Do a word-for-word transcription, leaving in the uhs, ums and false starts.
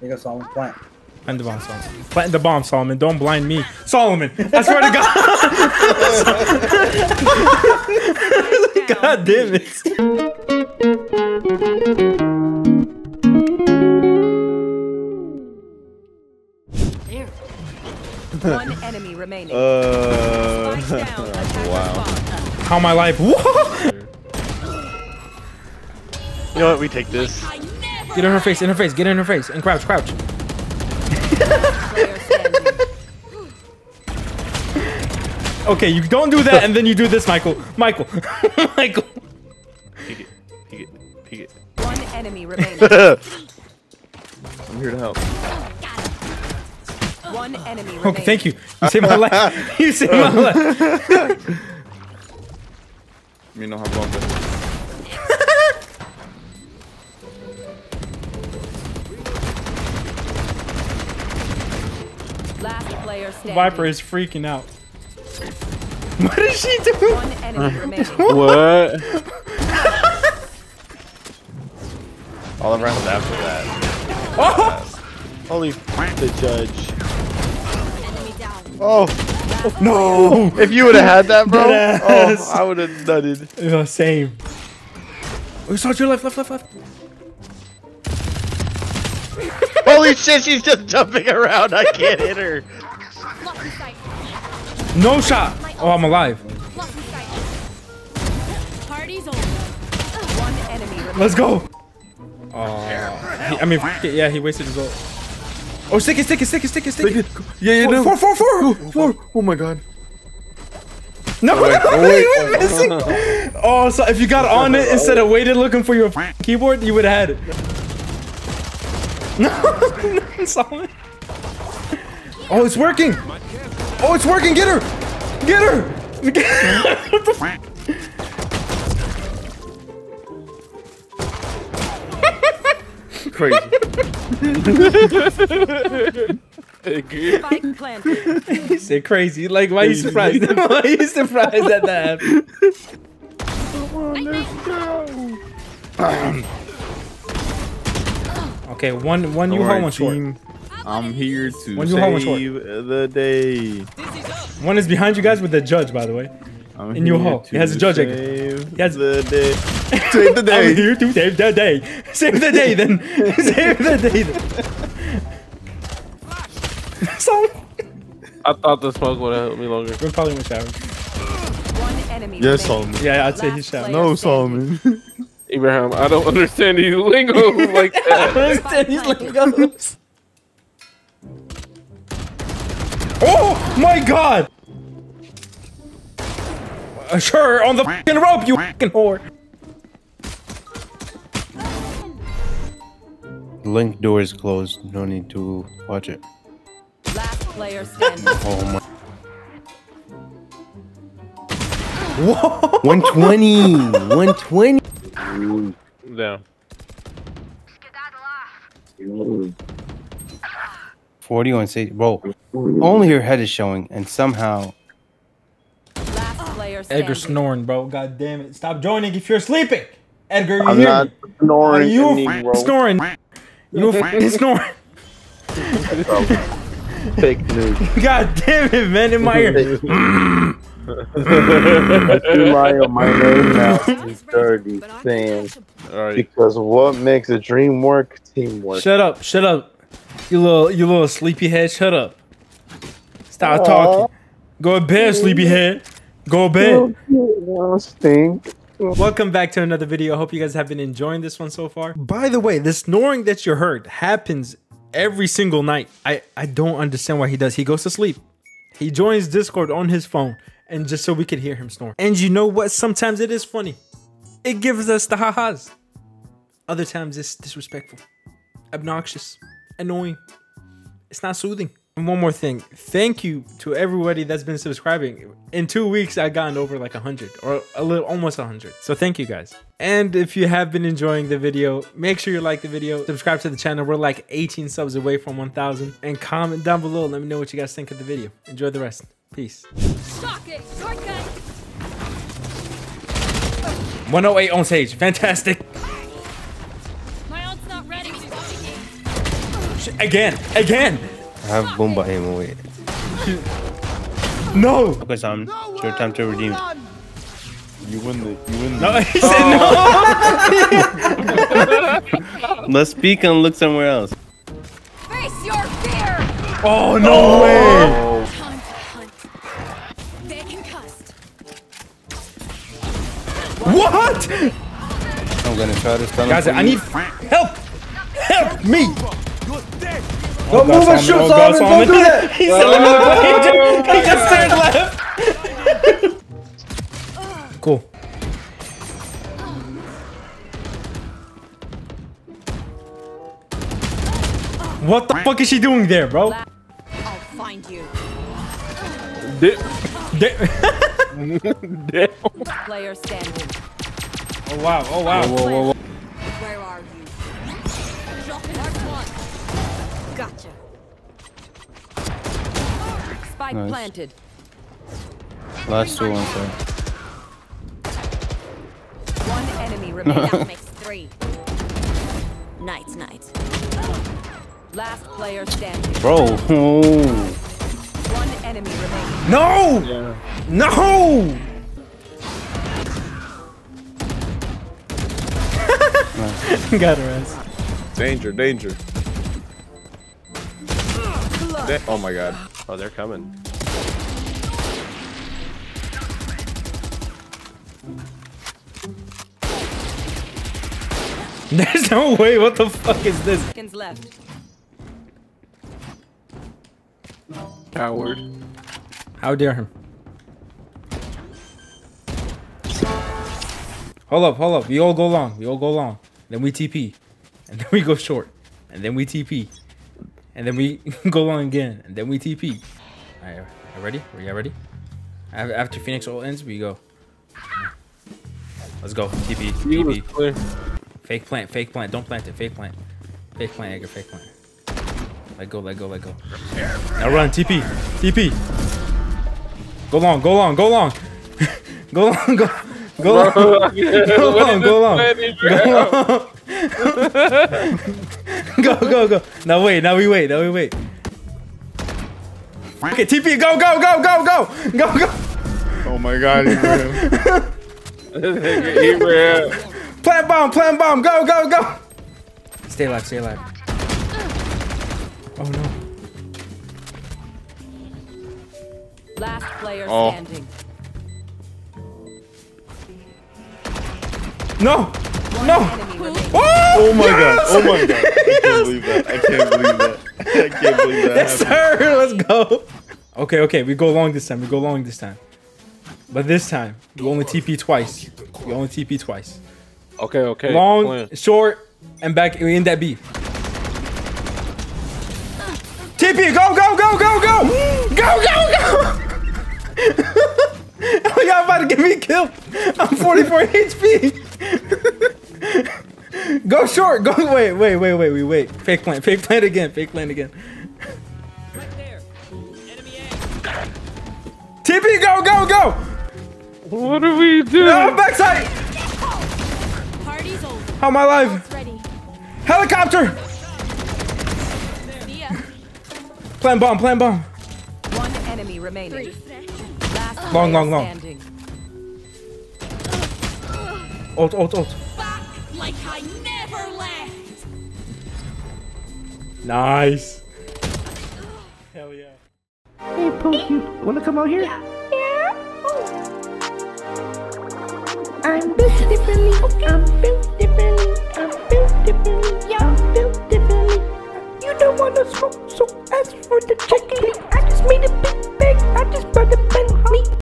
There you go, Solomon. Plant. Plant the bomb, Solomon. Plant the bomb, Solomon. Don't blind me. Solomon! I swear to God! God damn it. There. One enemy remaining. Uh, down, wow. How my life? You know what? We take this. Get in her face, in her face, get in her face, and crouch, crouch. Okay, you don't do that, and then you do this, Michael. Michael. Michael. Peek it, peek it, peek it. One enemy remaining. I'm here to help. One enemy remaining. Okay, thank you. You saved my life. You saved my life. You know how long that is. Viper is freaking out. What is she doing? One enemy remaining. What? All around was after that. Oh! Holy crap, the judge. Oh. Oh no! If you would have had that, bro, oh, I would have nutted. Yeah, same. We saw your left, left, left, left. Holy shit, she's just jumping around. I can't hit her. No shot! Oh, I'm alive. Let's go! Oh, he, I mean, yeah, he wasted his ult. Oh, stick it, stick it, stick it, stick it, stick it. Yeah, yeah, no. Four, four, four, four, four. Oh my god. No, oh, no, no, you were missing. Oh, so if you got on it instead of waited looking for your keyboard, you would have had it. No, no, Solomon. Oh, it's working! Oh, it's working! Get her! Get her! Get her. What the f? Crazy. He said crazy. Like, why are you surprised? Why are you surprised at that? Come on, let's go. Um. Okay, one, one new home team. Short. I'm here to one save the day. One is behind you guys with the judge, by the way. I'm in your hall. He has a judge. Save he has the day. Save the day. I'm here to save the day. Save the day, then. Save the day, then. Sorry. I thought the smoke would have helped me longer. We're probably going to shower. One enemy. Yes, Solomon. Yeah, I'd say he's showering. No, Solomon. Abraham, I don't understand these lingo like that. I don't understand these lingos. Oh my god! Uh, sure, on the f***ing rope, you f***ing whore! Link door is closed, no need to watch it. Last player standing. Oh my... Whoa! one twenty! one twenty! No. forty on safety. Bro, only her head is showing, and somehow. Edgar snoring, bro. God damn it. Stop joining if you're sleeping. Edgar, you're I'm here. Not snoring. Are you f snoring? You f snoring. Fake news. God damn it, man. In my ear. I do lie on my name now. It's dirty, Sam. Right. Because what makes a dream work? Teamwork. Shut up. Shut up. You little, you little sleepyhead, shut up. Stop aww. Talking. Go to bed, sleepyhead. Go to bed. No, stink. Welcome back to another video. I hope you guys have been enjoying this one so far. By the way, the snoring that you heard happens every single night. I, I don't understand why he does. He goes to sleep. He joins Discord on his phone, and just so we could hear him snore. And you know what? Sometimes it is funny. It gives us the ha-has. Other times it's disrespectful, obnoxious. Annoying. It's not soothing. And one more thing, thank you to everybody that's been subscribing. In two weeks I've gotten over like a hundred, or a little almost a hundred, so thank you guys. And if you have been enjoying the video, make sure you like the video, subscribe to the channel. We're like eighteen subs away from one thousand, and comment down below. Let me know what you guys think of the video. Enjoy the rest. Peace. one oh eight on stage. Fantastic. Again, again. I have Boomba ammo. Wait. No. Okay, Sam. It's your time to redeem. You win the. You win the. No, he said oh. No. Let's speak and look somewhere else. Face your fear. Oh no oh. way. Hunt, hunt. They concussed. What? I'm gonna try this. Guys, I need help. Help me. Don't move and shoot, Solomon. Don't do that. He said, "Let me play." He just turned left. Cool. What the fuck is she doing there, bro? I'll find you. Damn. Damn. Player standing. Oh wow! Oh wow! Whoa, whoa, whoa. Where are you? Drop it hard. Gotcha. Spike nice. Planted. Last two ones. Sorry. One enemy remains. That makes three. Nights, nights. Last player standing. Bro. Oh. One enemy remains. No! Yeah. No! Got her ass. Danger, danger. Oh my god. Oh, they're coming. There's no way, what the fuck is this? Seconds left. Coward. How dare him? Hold up, hold up. We all go long. We all go long. Then we T P. And then we go short. And then we T P. And then we go long again. And then we T P. Alright, ready? Are you ready? After Phoenix all ends, we go. Let's go. T P. T P. Fake plant, fake plant, don't plant it, fake plant. Fake plant, Edgar, fake plant. Let go, let go, let go. Now run, T P, T P. Go long, go long, go long. Go long, go, go long. Go long, go long. Go, long. Go, go, go. Now wait, now we wait, now we wait. Okay, T P, go, go, go, go, go. Go, go. Oh my god, Abraham. Abraham. Plant bomb, plant bomb, go, go, go! Stay alive, stay alive. Oh no. Last player oh. standing. No! No! Oh, oh my yes! god, oh my god. I can't believe that. I can't believe that. I can't believe that. Yes, happened. Sir, let's go. Okay, okay, we go long this time, we go long this time. But this time, we only T P twice. We only T P twice. Okay, okay. Long, plan. Short, and back in that B. T P, go, go, go, go, go! Go, go, go! Oh, y'all about to get me killed. I'm forty-four H P. Go short, go, wait, wait, wait, wait, we wait. Fake plant, fake plant again, fake plant again. Right there. Enemy A. T P, go, go, go! What are we doing? No, backside! How am I alive? Helicopter! Plan bomb, plan bomb. One enemy remaining. Last long, long, long. Standing. Ult, ult, ult. Back like I never left. Nice. Hell yeah. Hey, Pookie, wanna come out here? Yeah. Yeah. Oh. I'm built differently. Okay. I'm built differently. I just made it